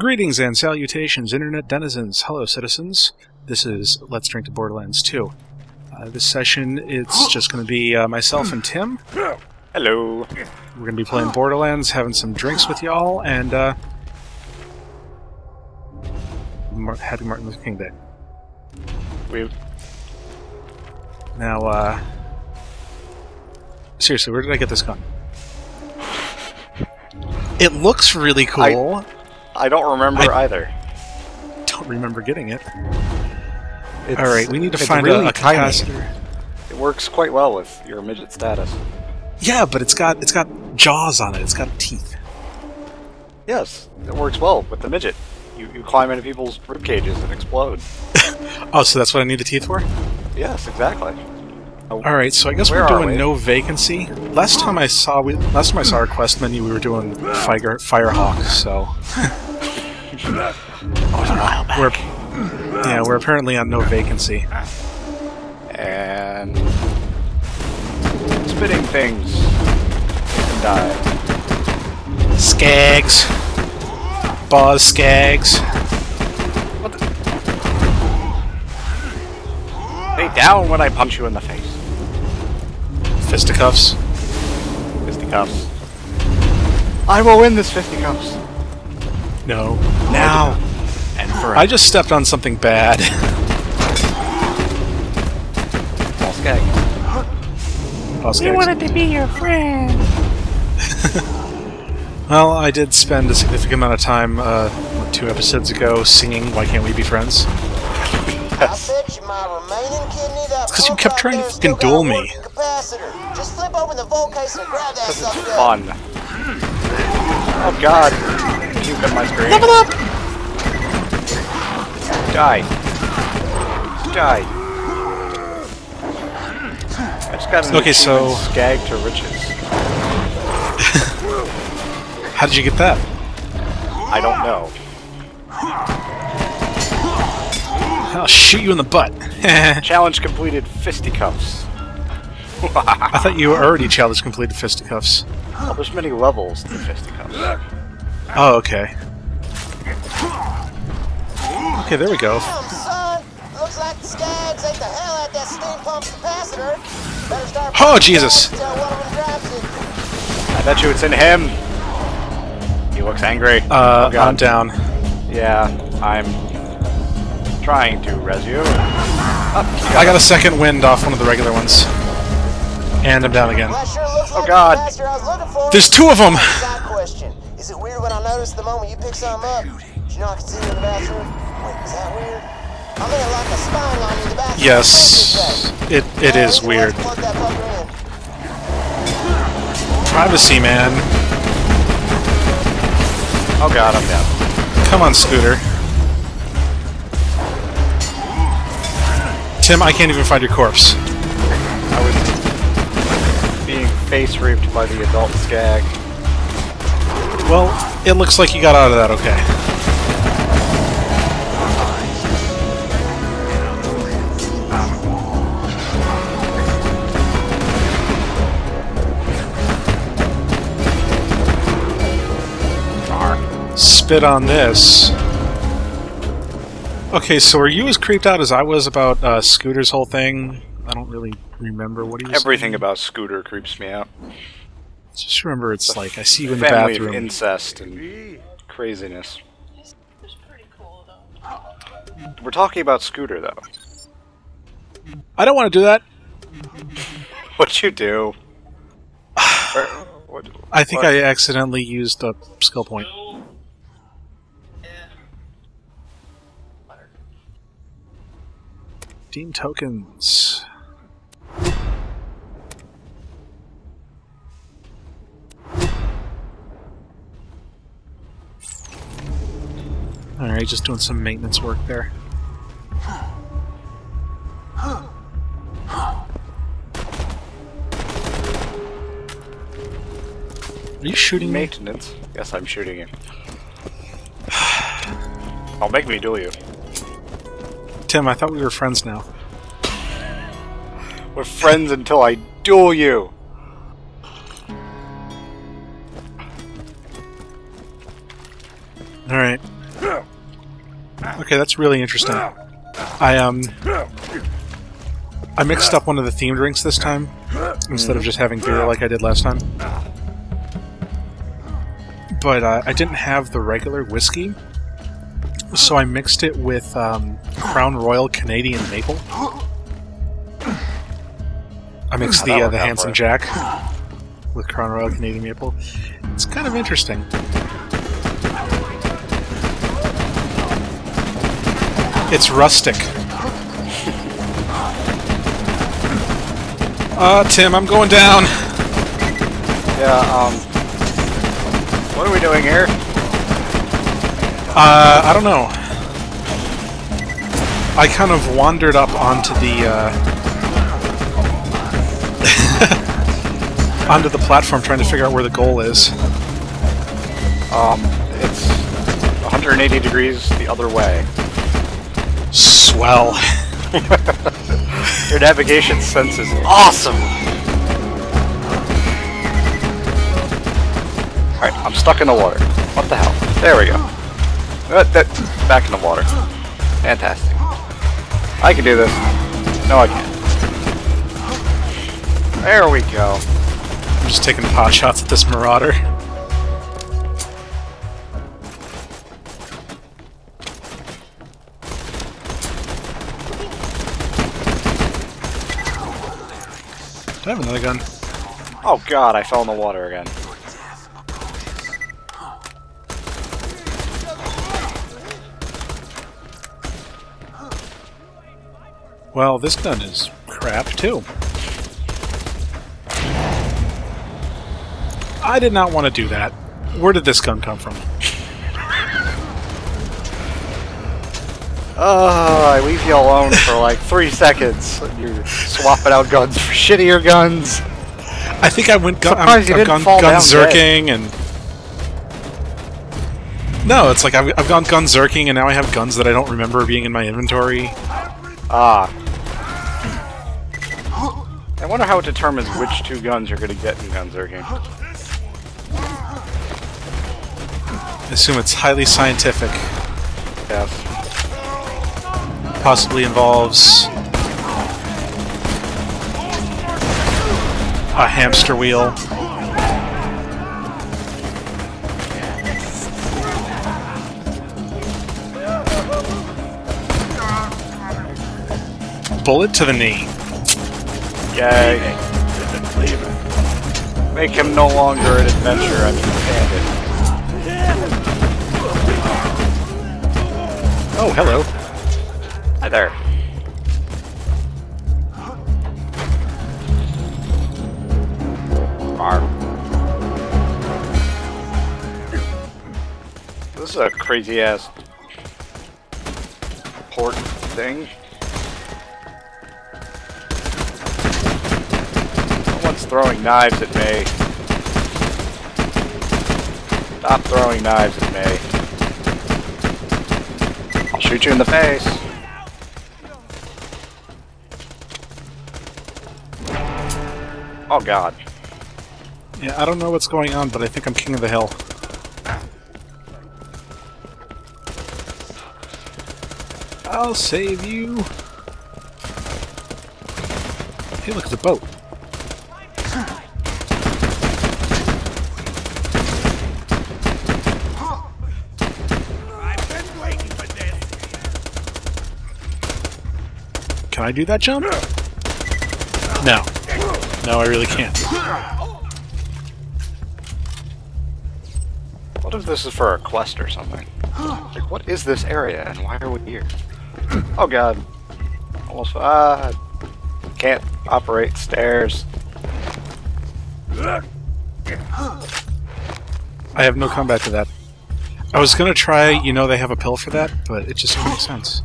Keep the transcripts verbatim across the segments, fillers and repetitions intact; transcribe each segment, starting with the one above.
Greetings and salutations, internet denizens. Hello, citizens. This is Let's Drink to Borderlands two. Uh, this session, it's just going to be uh, myself and Tim. Hello. We're going to be playing Borderlands, having some drinks with y'all, and uh, Mar happy Martin Luther King Day. Weird. Now, uh, seriously, where did I get this gun? It looks really cool. I I don't remember I either. Don't remember getting it. It's, all right, we need to find really a, a capacitor. It works quite well with your midget status. Yeah, but it's got it's got jaws on it. It's got teeth. Yes, it works well with the midget. You you climb into people's rib cages and explode. Oh, so that's what I need the teeth for? Yes, exactly. All right, so I guess Where we're doing we? no vacancy. Last time I saw we last time I saw our quest menu, we were doing Fire Firehawk. So. Oh, we're, yeah, we're apparently on no vacancy. And spitting things and die. Skags, Boz Skags. What the? Stay down when I punch you in the face. Fisticuffs. Fisticuffs. I will win this fisticuffs. No. Now! And forever. I just stepped on something bad. Paul Skaggs. Paul Skaggs. We wanted to be your friend! Well, I did spend a significant amount of time, uh, what, two episodes ago, singing Why Can't We Be Friends? Yes. I bet you my remaining kidney that it's because you kept trying to fucking duel me. Just flip open the vault case and grab that stuff. It's fun. Oh god. You cut my screen. Level up! Die. Die. I just got an okay, so... Skag to riches. How did you get that? I don't know. I'll shoot you in the butt. Challenge completed fisticuffs. I thought you already challenge completed fisticuffs. Well, there's many levels to fisticuffs. Oh, okay. Okay, there we go. Damn, son. Looks like the Skags ate the hell out that steam pump capacitor. Better start oh, Jesus! I bet you it's in him. He looks angry. Uh, oh, God. I'm down. Yeah, I'm trying to res you. Oh, God. I got a second wind off one of the regular ones. And I'm down again. Well, sure looks like oh, God. The I was looking for. There's two of them! Is it weird when I notice the moment you pick something up? Did you know I can see you in the bathroom? Wait, is that weird? I mean, like a spine line in the bathroom. Yes, it it yeah, is weird. Privacy, man. Oh god, I'm down. Come on, Scooter. Tim, I can't even find your corpse. I was being face raped by the adult Skag. Well, it looks like you got out of that okay. Spit on this. Okay, so are you as creeped out as I was about uh, Scooter's whole thing? I don't really remember what he was Everything saying. about Scooter creeps me out. Just remember, it's the like I see you in the bathroom. Of incest and craziness. It's pretty cool, though. We're talking about Scooter, though. I don't want to do that. What'd you do? Where, what, I think what? I accidentally used a skill point. Team tokens. Alright, just doing some maintenance work there. Are you shooting maintenance? Me? Yes, I'm shooting you. I'll make me duel you. Tim, I thought we were friends now. We're friends until I duel you! Alright. Okay, that's really interesting. I, um... I mixed up one of the themed drinks this time, instead of just having beer like I did last time. But uh, I didn't have the regular whiskey, so I mixed it with um, Crown Royal Canadian Maple. I mixed the, uh, the Handsome Jack with Crown Royal Canadian Maple. It's kind of interesting. It's rustic. Uh, Tim, I'm going down. Yeah, um... What are we doing here? Uh, I don't know. I kind of wandered up onto the, uh... onto the platform trying to figure out where the goal is. Um, it's one hundred eighty degrees the other way. Swell. Your navigation sense is awesome! Alright, I'm stuck in the water. What the hell? There we go. Uh, that, back in the water. Fantastic. I can do this. No, I can't. There we go. I'm just taking pot shots at this marauder. I have another gun. Oh god, I fell in the water again. Well, this gun is crap, too. I did not want to do that. Where did this gun come from? Uh, I leave you alone for like three seconds. You're swapping out guns for shittier guns. I think I went gun, I'm, you I've didn't gone Gunzerking and... No, it's like I've, I've gone Gunzerking and now I have guns that I don't remember being in my inventory. Ah. I wonder how it determines which two guns you're going to get in Gunzerking. I assume it's highly scientific. Yes. Possibly involves a hamster wheel. Bullet to the knee. Yay. Make him no longer an adventurer, I mean bandit. Oh, hello. Hi there. This is a crazy ass port thing. Someone's throwing knives at me. Stop throwing knives at me. I'll shoot you in the face. Oh god. Yeah, I don't know what's going on, but I think I'm king of the hill. I'll save you. Hey, look at the boat. I've been waiting for this. Can I do that jump? No. No, I really can't. What if this is for a quest or something? Like, what is this area and why are we here? Oh god. Almost. Uh, can't operate stairs. I have no combat to that. I was gonna try, you know, they have a pill for that, but it just didn't make sense.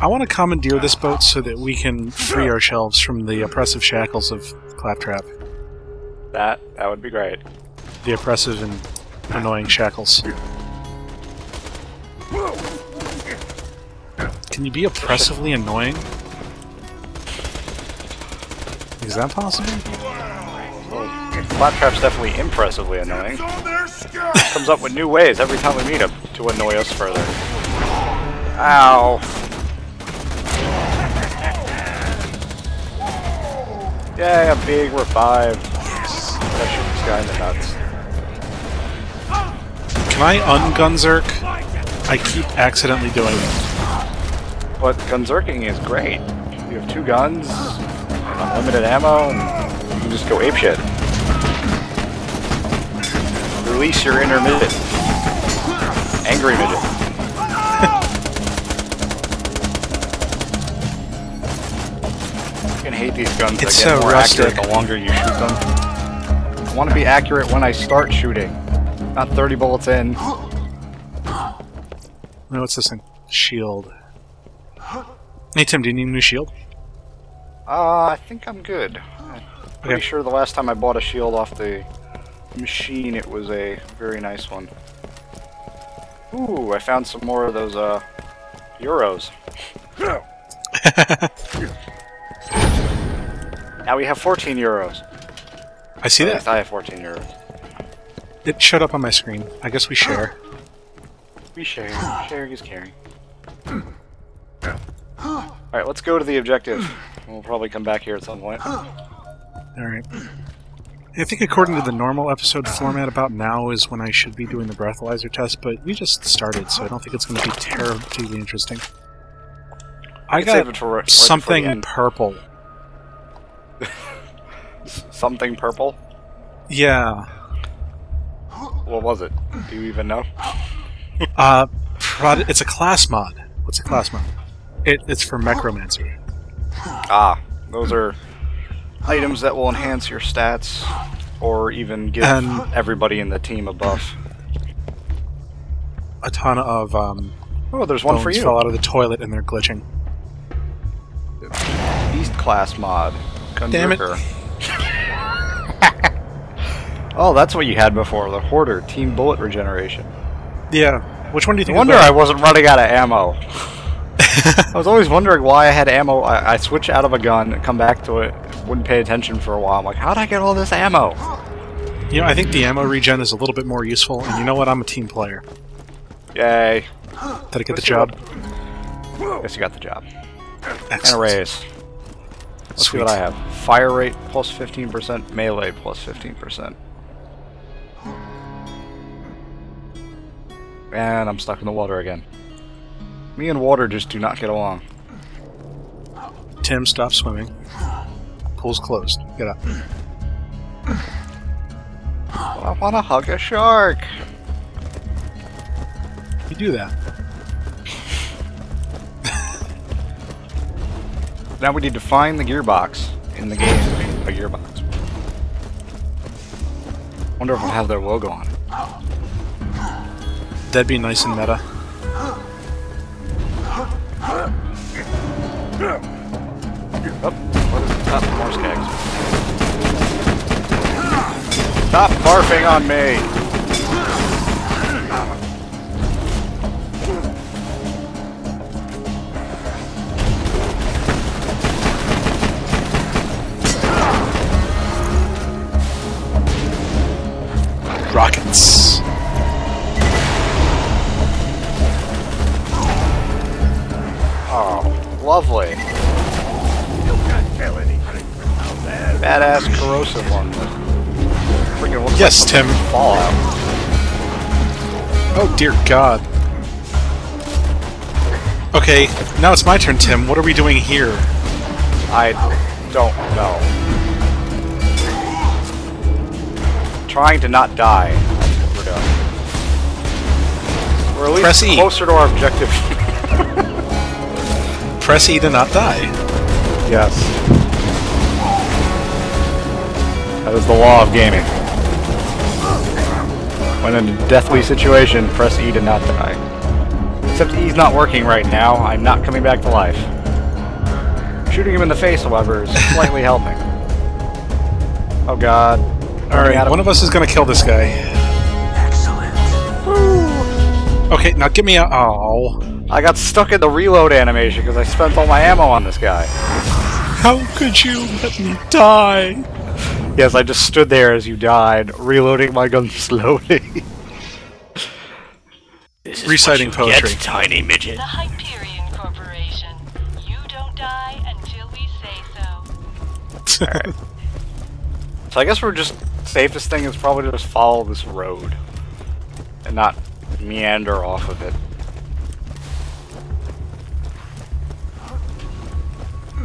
I want to commandeer this boat so that we can free ourselves from the oppressive shackles of Claptrap. That, that would be great. The oppressive and annoying shackles. Can you be oppressively annoying? Is that possible? annoying. Claptrap's definitely impressively annoying. Comes up with new ways every time we meet him to annoy us further. Ow. Yay, a big revive. Yes. I shoot this guy in the nuts. Can I un-Gunzerk? I keep accidentally doing it. But Gunzerking is great. You have two guns, unlimited ammo, and you can just go apeshit. Release your inner midget. Angry midget. I hate these guns. It's so rustic. The longer you shoot them, I want to be accurate when I start shooting, not thirty bullets in. No, what's this thing? Shield. Hey Tim, do you need a new shield? Uh, I think I'm good. I'm pretty okay. sure the last time I bought a shield off the machine, it was a very nice one. Ooh, I found some more of those uh euros. Now we have fourteen euros. I see that. I have fourteen euros. It showed up on my screen. I guess we share. We share. Sharing is caring. Alright, let's go to the objective. We'll probably come back here at some point. Alright. I think according to the normal episode format, about now is when I should be doing the breathalyzer test, but we just started, so I don't think it's going to be terribly interesting. I got for, something purple. Something purple? Yeah. What was it? Do you even know? uh, it's a class mod. What's a class mod? It, it's for Macromancer. Ah, those are items that will enhance your stats, or even give and everybody in the team a buff. A ton of um. Oh, there's one for you. Fell out of the toilet and they're glitching. Beast class mod. Gunzerker. Damn it. Oh, that's what you had before, the Hoarder Team Bullet Regeneration. Yeah. Which one do you think? I wonder I wasn't running out of ammo. I was always wondering why I had ammo. I, I switch out of a gun, come back to it, wouldn't pay attention for a while. I'm like, how'd I get all this ammo? You know, I think the ammo regen is a little bit more useful, and you know what? I'm a team player. Yay. Did I get the job? Yes, you got the job. Excellent. And a raise. Let's Sweet. see what I have. Fire rate plus fifteen percent, melee plus fifteen percent. And I'm stuck in the water again. Me and water just do not get along. Tim, stop swimming. Pool's closed. Get up. I want to hug a shark! You do that. Now we need to find the gearbox in the game. A gearbox. Wonder if it'll have their logo on it. That'd be nice and meta. Oh, what is it? Oh, more Skags. Stop barfing on me! Rockets. Oh, lovely. You can't kill anything out there. Badass corrosive one. Freaking looks yes, like Tim. Fallout. Oh dear God. Okay, now it's my turn, Tim. What are we doing here? I don't know. Trying to not die. That's what we're doing. We're at least Press e. closer to our objective. Press E to not die. Yes. That is the law of gaming. When in a deathly situation, press E to not die. Except E's not working right now. I'm not coming back to life. Shooting him in the face, however, is slightly helping. Oh God. Alright, one of us is gonna kill this guy. Excellent. Woo. Okay, now give me a. Oh. I got stuck in the reload animation because I spent all my ammo on this guy. How could you let me die? Yes, I just stood there as you died, reloading my gun slowly. This is reciting what you poetry. Get, tiny midget. The Hyperion Corporation. You don't die until we say so. Alright. So I guess we're just... safest thing is probably to just follow this road. And not meander off of it.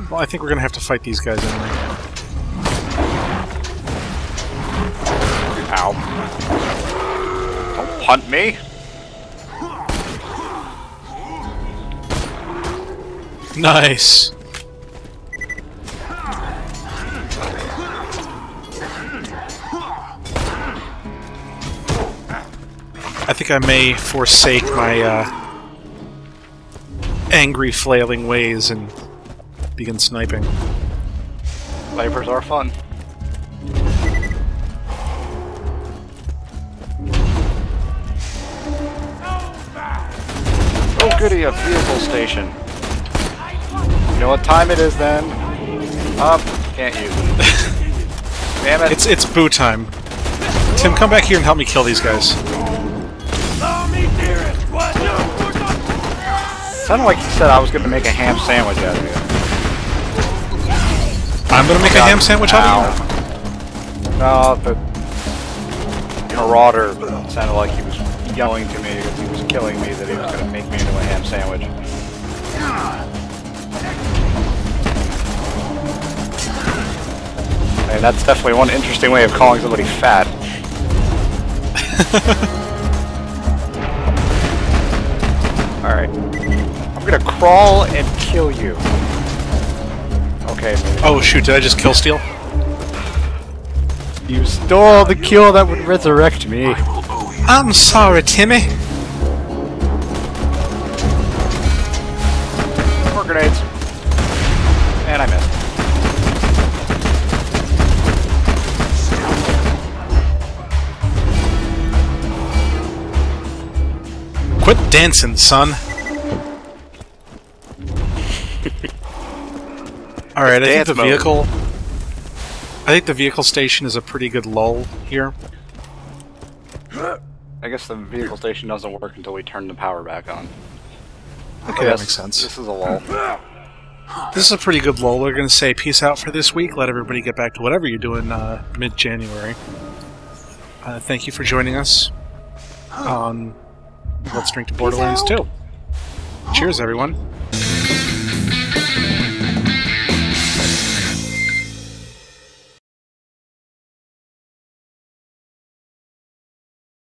Well, I think we're gonna have to fight these guys anyway. Ow. Don't punt me! Nice! I think I may forsake my uh, angry flailing ways and begin sniping. Snipers are fun. Oh goody, a vehicle station. You know what time it is then? Up, can't use it. Damn it. It's, it's boo time. Tim, come back here and help me kill these guys. Sounded like you said I was going to make a ham sandwich out of you. I'm going to make God. a ham sandwich out of you? No, the Marauder sounded like he was yelling to me because he was killing me that he was going to make me into a ham sandwich. And that's definitely one interesting way of calling somebody fat. Alright. I'm gonna crawl and kill you. Okay, maybe. Oh shoot, did I just kill Steel? You stole the kill that would resurrect me. I'm sorry, Timmy. More grenades. And I missed. Quit dancing, son. Alright, I think the vehicle... I think the vehicle station is a pretty good lull here. I guess the vehicle station doesn't work until we turn the power back on. Okay, that makes sense. This is a lull. This is a pretty good lull. We're going to say peace out for this week. Let everybody get back to whatever you're doing uh, mid-January. Uh, thank you for joining us on Let's Drink to Borderlands two. Cheers, everyone.